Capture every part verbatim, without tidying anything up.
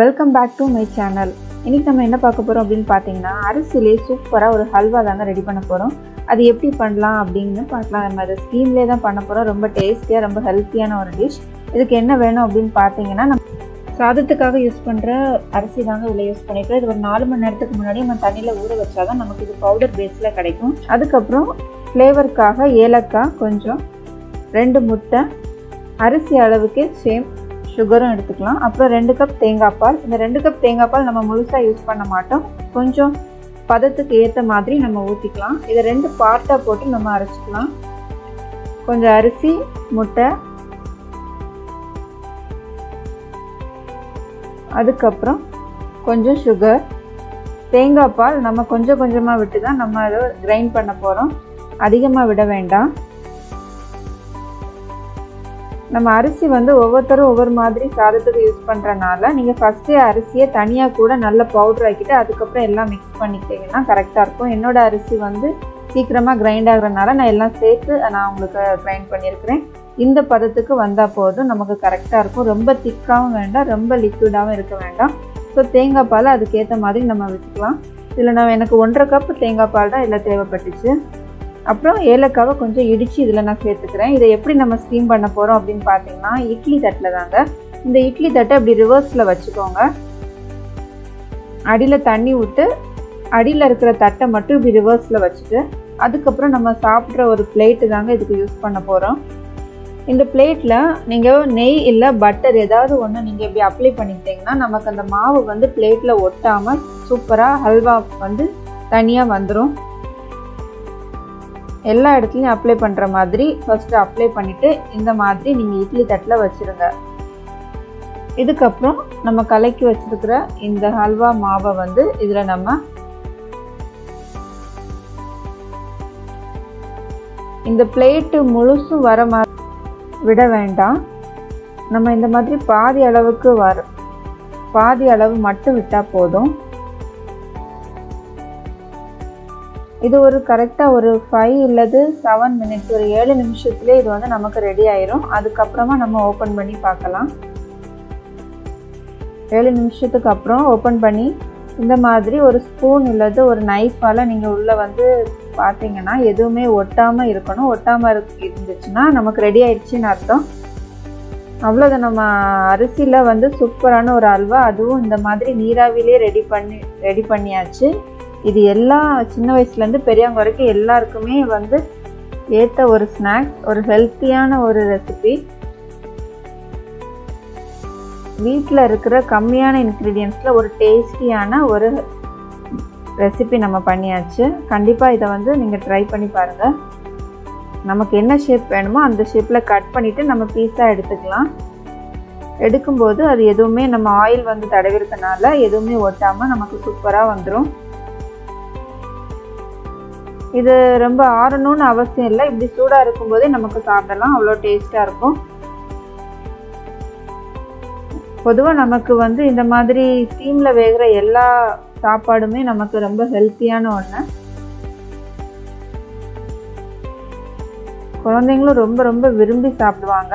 Welcome back to my channel इनकी नाम என்ன பார்க்க போறோம் அப்படினு பாத்தீங்கன்னா அரிசிலே சூப்பரா ஒரு ஹல்வா தாங்க ரெடி பண்ண போறோம் அது எப்படி பண்ணலாம் அப்படினு பார்க்கலாம் நம்ம அந்த ஸ்கீம்லயே தான் பண்ண போறோம் ரொம்ப டேஸ்டியா ரொம்ப ஹெல்தியான ஒரு டிஷ் இதுக்கு என்ன வேணும் அப்படினு பாத்தீங்கன்னா நம்ம சாதத்துக்காக யூஸ் பண்ற அரிசி தாங்க உள்ள யூஸ் பண்ணிக்கிறோம் இது ஒரு நாலு மணி நேரத்துக்கு முன்னாடி நம்ம தண்ணில ஊற வச்சா தான் நமக்கு இது பவுடர் பேஸ்ல கிடைக்கும் அதுக்கு அப்புறம் ஃப்ளேவர்க்காக ஏலக்காய் கொஞ்சம் ரெண்டு முட்டை அரிசி அளவுக்கு சேம் सुगर अब रे कपाल रे कपाल नम्बर मुझसा यूस पड़माटो कुछ पदत्त मादी नम्बर ऊतिकल रे पार्टा नम्बर अरेचिकल कुछ अरसी मुट अदर तेपाल नम्बर कुछ कुछ विट नम्बर ग्रेंड पड़पो अधिकम विड़ा नम अरसी वो ओवर मादी सादत्तुक्कु यूस पण्णनाला नींगा फर्स्ट अरसिया तनिया कूड नल्ला पाउडर आक्किट्टु अदुक्कप्परम एल्लाम मिक्स पण्णिट्टींगना करेक्टा इरुक्कुम एन्नोड अरसी वंदु सीक्रमा ग्राइंड आगुरनाला ना एल्लाम सेर्त्तु ना उंगलुक्कु ग्राइंड पण्णिरुक्केन इंद पदत्तुक्कु वंदा पोदुम नमक्कु करेक्टा इरुक्कुम रोम्ब थिक्कावुम वेண்டாம் रोम्ब लिक्विडावुम इरुक्क वेண்டாம் सो தேங்காய் பால் அதுக்கு ஏத்த மாதிரி நம்ம வெச்சுக்கலாம் இதுல நான் எனக்கு ஒன்றரை கப் தேங்காய் பால் தான் இல்ல தேவைப்பட்டுச்சு அப்புறம் ஏலக்காவை கொஞ்சம் இடிச்சி இதல நான் சேர்த்துக்கிறேன் இத எப்படி நம்ம ஸ்டீம் பண்ண போறோம் அப்படினு பாத்தீங்கன்னா இட்லி தட்டல தாங்க இந்த இட்லி தட்டை அப்படியே ரிவர்ஸ்ல வச்சுக்கோங்க அடியில தண்ணி ஊத்து அடியில இருக்கிற தட்டை மட்டும் இப்படி ரிவர்ஸ்ல வச்சிட்டு அதுக்கு அப்புறம் நம்ம சாப்பிட்ற ஒரு பிளேட் தாங்க இதுக்கு யூஸ் பண்ண போறோம் இந்த பிளேட்ல நீங்க நெய் இல்ல பட்டர் ஏதாவது ஒண்ணு நீங்க இப்படி அப்ளை பண்ணிட்டீங்கன்னா நமக்கு அந்த மாவு வந்து பிளேட்ல ஒட்டாம சூப்பரா ஹல்வா வந்து தனியா வந்துரும் எல்லா இடத்துலயும் அப்ளை பண்ற மாதிரி ஃபர்ஸ்ட் அப்ளை பண்ணிட்டு இந்த மாதிரி நீங்க இட்லி தட்டல வச்சிருங்க இதுக்கு அப்புறம் நம்ம கலக்கி வச்சிருக்கிற இந்த ஹல்வா மாவை வந்து இதல நம்ம இந்த பிளேட் முழுசு வர மாதிரி விட வேண்டாம் நம்ம இந்த மாதிரி பாதி அளவுக்கு வர பாதி அளவு மட்டும் விட்டா போதும் இது ஒரு கரெக்ட்டா ஒரு ஐந்து இல்லது ஏழு மினிட் ஒரு ஏழு நிமிஷத்துல இது வந்து நமக்கு ரெடி ஆயிரும் அதுக்கு அப்புறமா நம்ம ஓபன் பண்ணி பார்க்கலாம் ஏழு நிமிஷத்துக்கு அப்புறம் ஓபன் பண்ணி இந்த மாதிரி ஒரு ஸ்பூன் இல்லது ஒரு நைஃபால நீங்க உள்ள வந்து பாத்தீங்கன்னா எதுவுமே ஒட்டாம இருக்கணும் ஒட்டாம இருந்துச்சுனா நமக்கு ரெடி ஆயிருச்சுன்னு அர்த்தம் அவ்வளவுதான் நம்ம அரிசில வந்து சூப்பரான ஒரு அல்வா அதுவும் இந்த மாதிரி நீராவிலே ரெடி பண்ணி ரெடி பண்ணியாச்சு இது எல்லா சின்ன வயசுல இருந்து பெரியவங்க வரைக்கும் எல்லாருக்குமே வந்து ஏத்த ஒரு ஸ்நாக்ஸ் ஒரு ஹெல்தியான ஒரு ரெசிபி வீட்ல இருக்கிற கம்மியான இன்கிரிடியன்ட்ஸ்ல ஒரு டேஸ்டியான ஒரு ரெசிபி நம்ம பண்ணியாச்சு கண்டிப்பா இத வந்து நீங்க ட்ரை பண்ணி பாருங்க நமக்கு என்ன ஷேப் வேணுமோ அந்த ஷேப்ல கட் பண்ணிட்டு நம்ம பீஸா எடுத்துக்கலாம் எடுக்கும்போது அது எதுவுமே நம்ம ஆயில் வந்து தடவி இருக்கனால எதுவுமே ஒட்டாம நமக்கு சூப்பரா வந்துரும் இது ரொம்ப ஆறணும்னு அவசியம் இல்லை இப்படி சூடா இருக்கும்போதே நமக்கு சாப்பிடலாம் அவ்வளோ டேஸ்டா இருக்கும் பொதுவா நமக்கு வந்து இந்த மாதிரி ஸ்டீம்ல வேகற எல்லா சாப்பாடுமே நமக்கு ரொம்ப ஹெல்தியான ஒண்ணு குழந்தைகளும் ரொம்ப ரொம்ப விரும்பி சாப்பிடுவாங்க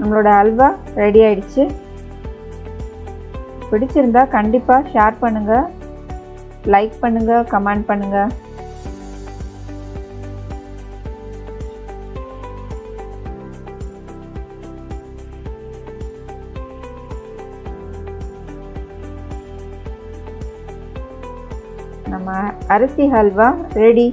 நம்மளோட அல்வா ரெடி ஆயிடுச்சு பிடிச்சிருந்தா கண்டிப்பா ஷேர் பண்ணுங்க लाइक पन्नुंगा कमेंट पन्नुंगा नम्मा अरसी हलवा रेडी।